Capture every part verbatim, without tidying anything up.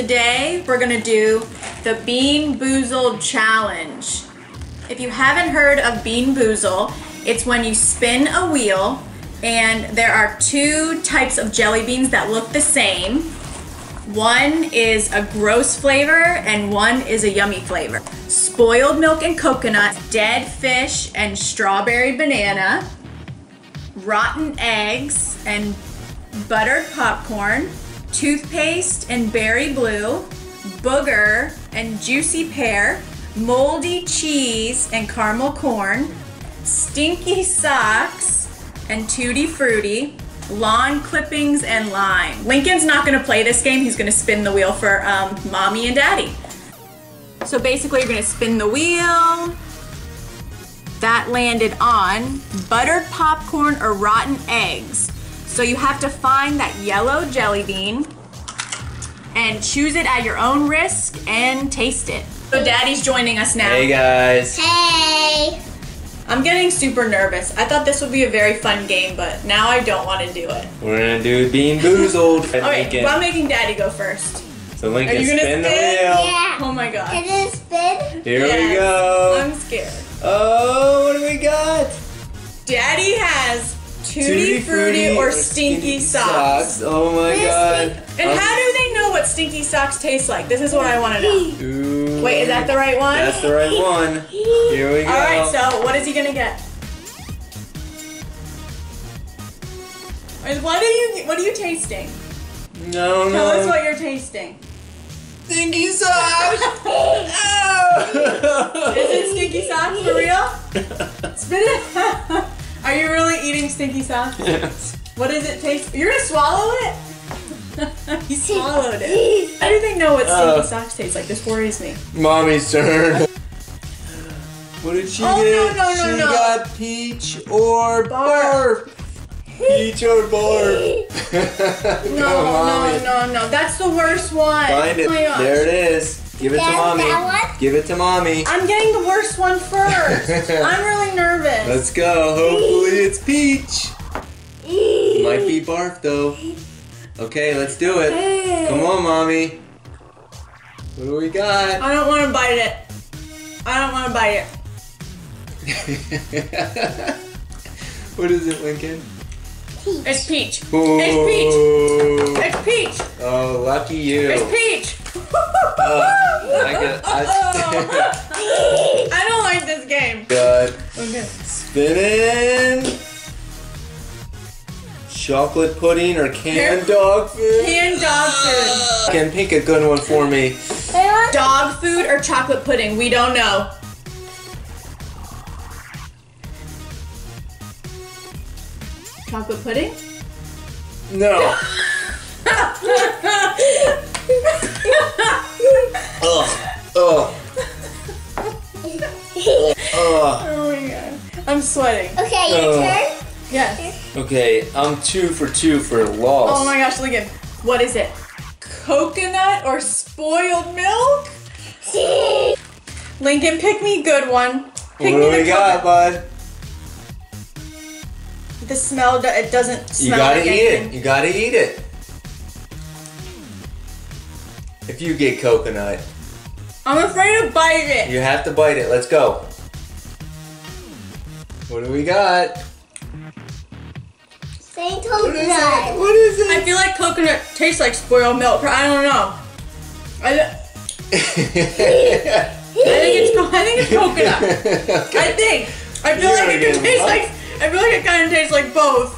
Today we're gonna do the Bean Boozled challenge. If you haven't heard of Bean Boozle, it's when you spin a wheel and there are two types of jelly beans that look the same. One is a gross flavor and one is a yummy flavor. Spoiled milk and coconut, dead fish and strawberry banana, rotten eggs and buttered popcorn, toothpaste and berry blue, booger and juicy pear, moldy cheese and caramel corn, stinky socks and tutti frutti, lawn clippings and lime. Lincoln's not gonna play this game. He's gonna spin the wheel for um, mommy and daddy. So basically you're gonna spin the wheel. That landed on buttered popcorn or rotten eggs. So you have to find that yellow jelly bean and choose it at your own risk and taste it. So daddy's joining us now. Hey guys. Hey. I'm getting super nervous. I thought this would be a very fun game, but now I don't want to do it. We're gonna do Bean Boozled. All right, well, I'm making daddy go first. So Lincoln, are you gonna spin, spin the wheel. Yeah. Oh my God. Can it spin? Here yes. we go. I'm scared. Oh, what do we got? Daddy has Tutti Frutti or Stinky Socks. Oh my God. And um, how do they know what Stinky Socks taste like? This is what I want to know. Ooh, wait, is that the right one? That's the right one. Here we go. Alright, so what is he going to get? What are you, what are you tasting? No, no. Tell us what you're tasting. Stinky Socks! Oh. Is it Stinky Socks for real? Spit it. Are you really eating stinky sauce? Yes. What does it taste? You're gonna swallow it? You swallowed it. How do they know what stinky uh, sauce tastes like? This worries me. Mommy's turn. What did she oh, get? No, no, no, she no. got peach or barf. barf. Peach or barf. no, no, no, no. That's the worst one. Find it. Oh my gosh. There it is. Give it That's to mommy. That one? Give it to mommy. I'm getting the worst one first. I'm really nervous. Let's go. Hopefully it's peach. Might be barf though. Okay, let's do it. Hey. Come on, mommy. What do we got? I don't want to bite it. I don't want to bite it. What is it, Lincoln? Peach. It's peach. Ooh. It's peach. It's peach. Oh, lucky you. It's peach. Oh, I, get, I, oh. I don't like this game. Good. Okay. Spinning. Chocolate pudding or canned dog food? Canned dog food. Can pick a good one for me. Dog food or chocolate pudding? We don't know. Chocolate pudding? No. Ugh. Ugh. Oh my God. I'm sweating. Okay, your uh. turn? Yes. Okay, I'm two for two for loss. Oh my gosh, Lincoln. What is it? Coconut or spoiled milk? Lincoln, pick me a good one. Pick what me do the we got, bud? The smell, it doesn't smell like anything. You gotta eat it. You gotta eat it. If you get coconut. I'm afraid to bite it. You have to bite it. Let's go. What do we got? Say coconut. What is it? What is it? I feel like coconut tastes like spoiled milk. I don't know. I, I, think, it's, I think it's coconut. I think. I feel You're like it could taste like, I feel like it kind of tastes like both.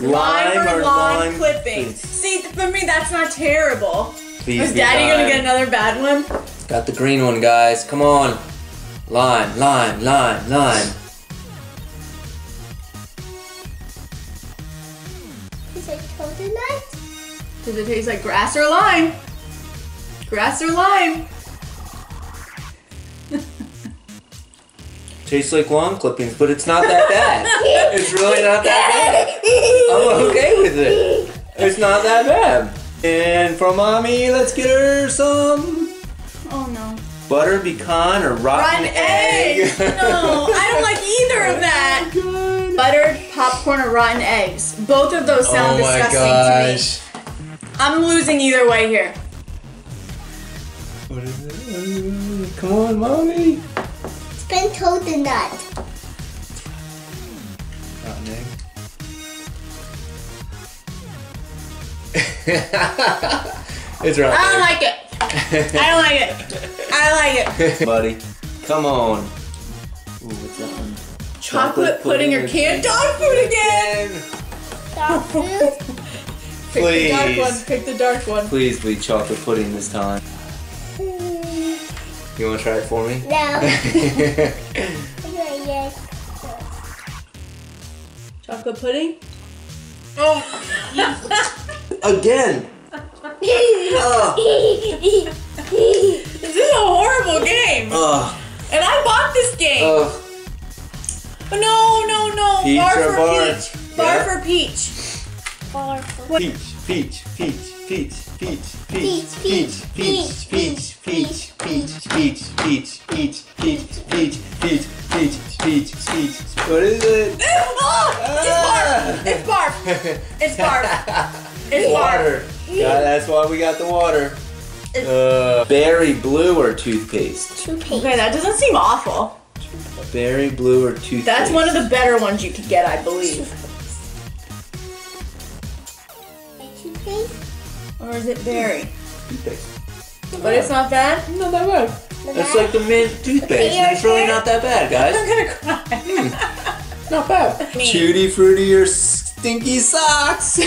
Lime, lime or lawn clippings. See, for me, that's not terrible. Please Is Daddy gonna get another bad one? Got the green one, guys. Come on. Lime, lime, lime, lime. Is it coconut? Does it taste like grass or lime? Grass or lime? Tastes like lawn clippings, but it's not that bad. It's really not that bad. I'm okay with it. It's not that bad. And for mommy, let's get her some. Oh no. Butter, pecan, or rotten, rotten egg. egg. No, I don't like either of that. Oh, buttered popcorn or rotten eggs. Both of those sound oh, disgusting my gosh. to me. I'm losing either way here. What is it? Come on, mommy! It's been told the nut. Not an egg. It's rotten. I don't like it. I don't like it. I don't like it. Buddy, come on. Ooh, what's that one? Chocolate, Chocolate pudding, pudding or canned dog food again! Dog food? Pick please. the dark one, pick the dark one. Please be chocolate pudding this time. Mm. You want to try it for me? No. Chocolate pudding? Oh! Again! uh. This is a horrible game. Uh. And I bought this game. Uh. But no, no, no. Peach bar for bar. peach. Bar yeah. for peach. Bar for peach. Peach, peach, peach, peach, peach, peach, peach, peach, peach, peach, peach, peach, peach, peach, peach, peach, peach, peach, peach. What is it? It's barf. It's barf. It's barf. It's water. God, that's why we got the water. Uh, berry blue or toothpaste? Toothpaste. Okay, that doesn't seem awful. Berry blue or toothpaste? That's one of the better ones you could get, I believe. Toothpaste? Or is it berry? Toothpaste. But it's not bad? Not that bad. It's like the mint toothpaste. It's really not that bad, guys. I'm gonna cry. Mm. Not bad. Tutti Frutti or stinky socks?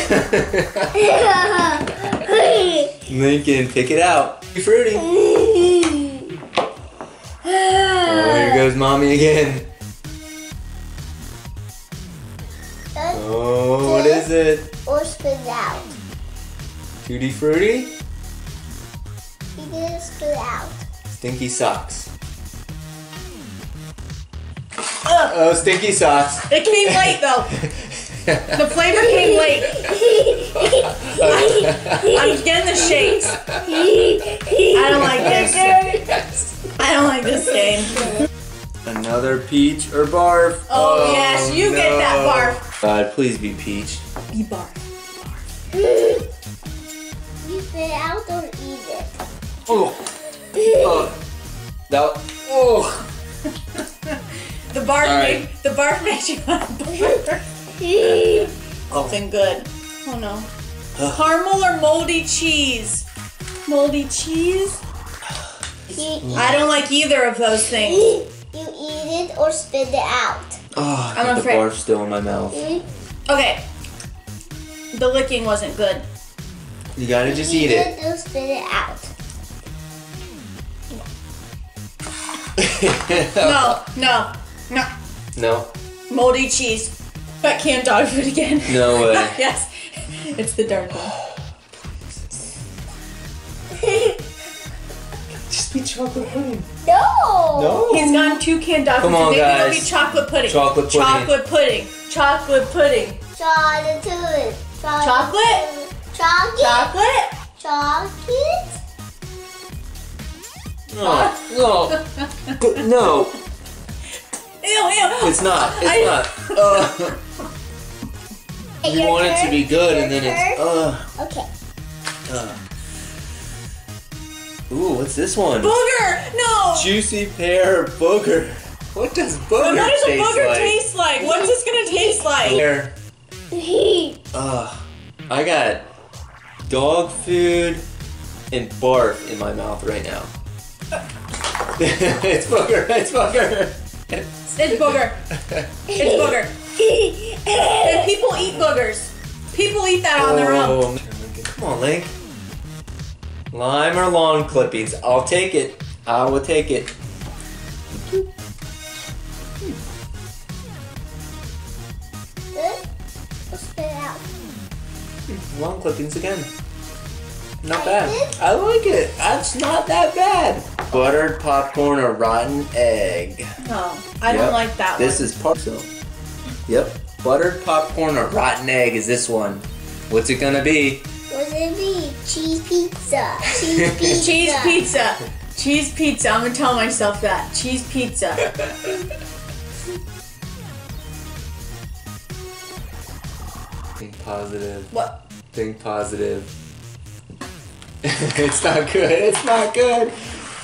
Lincoln, pick it out. Tutti Frutti. Oh, here goes mommy again. Oh, what is it? Or spit out. Tutti Frutti? He didn't spit out. Stinky socks. Ugh. Oh, stinky socks. It came late though. The flavor came late. I'm getting the shakes. I don't like this. I don't like this game. Another peach or barf? Oh, oh yes, you no. get that barf. God, please be peach. Be barf. barf. You spit out, don't eat it. Oh. Oh. That. Oh. The barf right. made the barf makes you want to barf. Something oh. good. Oh no. Ugh. Caramel or moldy cheese? Moldy cheese? I don't like either of those things. You eat it or spit it out. Oh, I I'm afraid. The barf still in my mouth. Okay. The licking wasn't good. You gotta just you eat, eat it. It or spit it out. No, no, no. No. Moldy cheese. But canned dog food again. No way. Yes. It's the dark one. Just be chocolate pudding. No. No. He's gotten two canned dog food. Come on, guys. Maybe it'll be chocolate pudding. Chocolate pudding. Chocolate pudding. Chocolate pudding. Chocolate pudding. Chocolate. Chocolate. Chocolate. Chocolate. No. No. No. Ew, ew. It's not. It's I, not. Uh. You want turn. it to be good, and then it's. Uh. Okay. Uh. Ooh, what's this one? Booger! No! Juicy pear booger. What does booger taste like? What does a booger like? taste like? What's this gonna taste like? Pear. Uh, I got dog food and barf in my mouth right now. It's booger. It's booger. It's booger. It's booger. And people eat boogers. People eat that on oh, their own. Come on, Link. Lime or lawn clippings? I'll take it. I will take it. Good? Let's spit it out. Lawn clippings again. Not bad. I like it. That's not that bad. Buttered popcorn or rotten egg? No, I yep. don't like that one. This is part so. Yep. Buttered popcorn or rotten egg is this one. What's it gonna be? What's it be? Cheese pizza. Cheese pizza. Cheese pizza. Cheese pizza. I'm gonna tell myself that. Cheese pizza. Think positive. What? Think positive. It's not good. It's not good.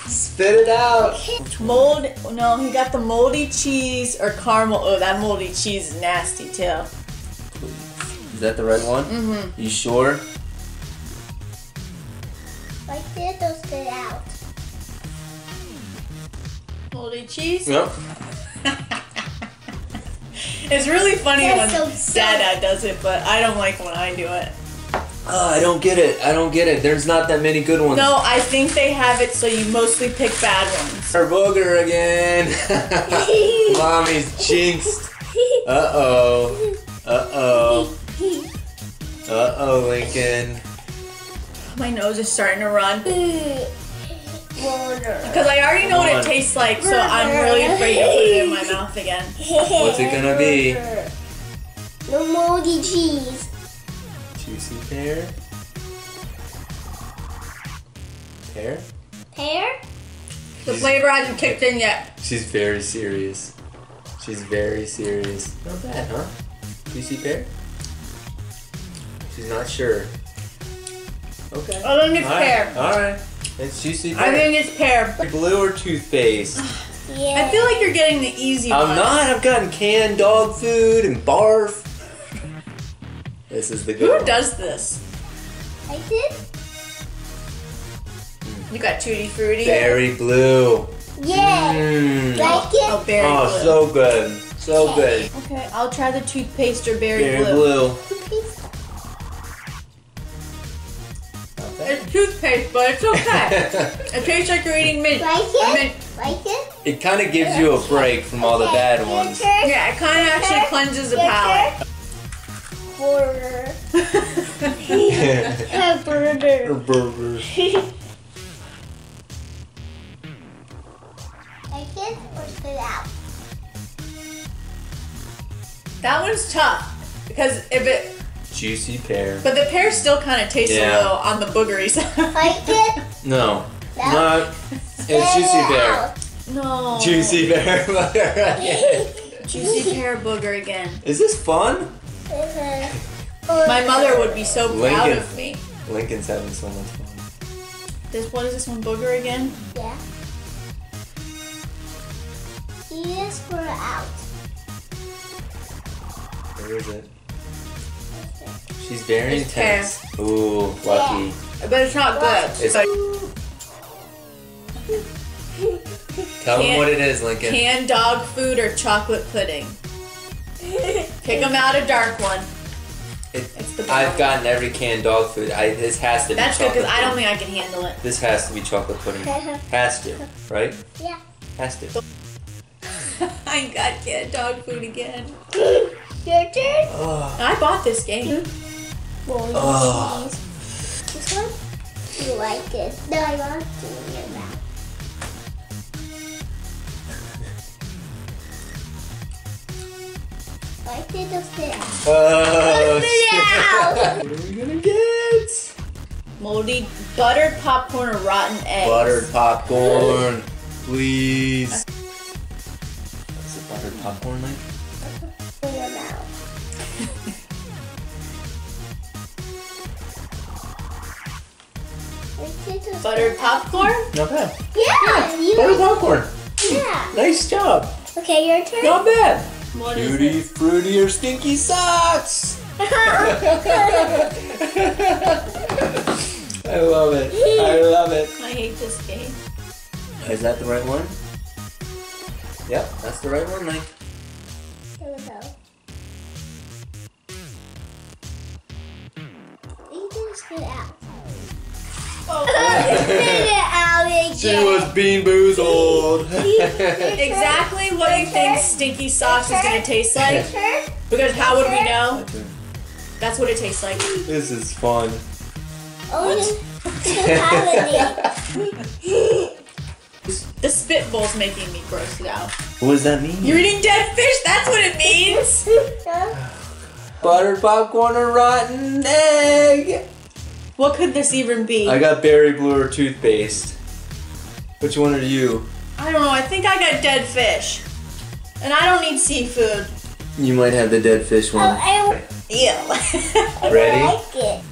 Spit it out. Mold, no, he got the moldy cheese or caramel. Oh, that moldy cheese is nasty too. Is that the red one? Mm-hmm. You sure? Right there, they'll spit out. Moldy cheese? Yep. It's really funny that's when so Dada does it, but I don't like when I do it. Uh, I don't get it. I don't get it. There's not that many good ones. No, I think they have it so you mostly pick bad ones. Our booger again. Mommy's jinxed. Uh-oh. Uh-oh. Uh-oh, Lincoln. My nose is starting to run. Because I already know what it tastes like, so I'm really afraid to put it in my mouth again. What's it gonna be? No moldy cheese. Juicy pear? Pear? Pear? The flavor hasn't kicked in yet. She's very serious. She's very serious. Not bad, huh? Juicy pear? She's not sure. Okay. I think it's pear. Alright. It's juicy pear. I think it's pear. Blue or toothpaste? Yeah. I feel like you're getting the easy one. I'm not. I've gotten canned dog food and barf. This is the good one. Who does this? I did. You got Tutti Frutti. Berry blue. Yeah. Mm. Like it? Oh, berry oh, blue. Oh, so good. So okay. good. Okay, I'll try the toothpaste or berry, berry blue. blue. Toothpaste. It's toothpaste, but it's okay. It tastes like you're eating mint. Like it? Mint. Like it? It kind of gives yeah. you a break from okay. all the bad your ones. Turn. Yeah, it kind of actually turn. cleanses the your palate. Turn. Burger. A burger. A burger. Like it or spit out? That one's tough because if it juicy pear, but the pear still kind of tastes yeah. a little on the boogery side. Like it? No, no. not. It's juicy pear. Out. No. Juicy pear booger. Juicy pear booger again. Is this fun? My mother would be so proud Lincoln. of me. Lincoln's having so much fun. This what is this one booger again? Yeah. He is for out. Where is it? She's very it's intense. Pear. Ooh, lucky. Yeah. But it's not good. It's like Tell him what it is, Lincoln. Canned dog food or chocolate pudding. Pick them out a dark one. It, it's the I've one. gotten every canned dog food. I, this has to That's be That's good because I don't think I can handle it. This has to be chocolate pudding. Has to, right? Yeah. Has to. I got canned dog food again. Your turn? Oh. I bought this game. Mm-hmm. Well, oh. This one? You like it. No, I want to in your mouth. I did those things. Oh, shit. What are we gonna get? Moldy buttered popcorn or rotten eggs? Buttered popcorn, please. Is it buttered popcorn, Mike? In your mouth. Buttered popcorn? Not bad. Yeah. yeah. Buttered popcorn. Yeah. Nice job. Okay, your turn. Not bad. Tutti Frutti or stinky socks! I love it. I love it. I hate this game. Is that the right one? Yep, that's the right one, Mike. Here we go. You can spit out. Oh, spit it out again. She was bean boozled. Exactly what do you think stinky sauce is going to taste like? Because how would we know? That's what it tastes like. This is fun. Oh, the spitball's making me grossed out. What does that mean? You're eating dead fish, that's what it means! Buttered popcorn or rotten egg! What could this even be? I got berry blue or toothpaste. Which one are you? I don't know, I think I got dead fish. And I don't need seafood. You might have the dead fish one. Oh, I Ew. Ready? I like it.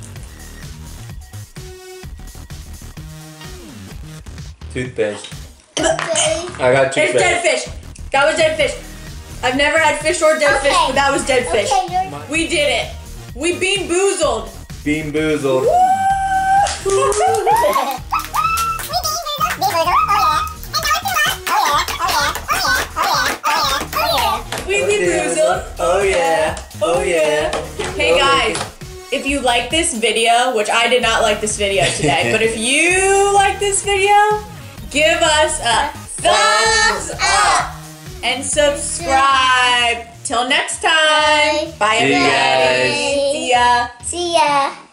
Toothfish. I got toothfish. It's dead fish. That was dead fish. I've never had fish or dead okay. fish, but that was dead fish. Okay, we did it. We bean boozled. Bean boozled. Woo! Oh yeah, oh yeah. Hey guys, if you like this video, which I did not like this video today, but if you like this video, give us a thumbs up and subscribe. Till next time. Bye everybody. See ya. See ya.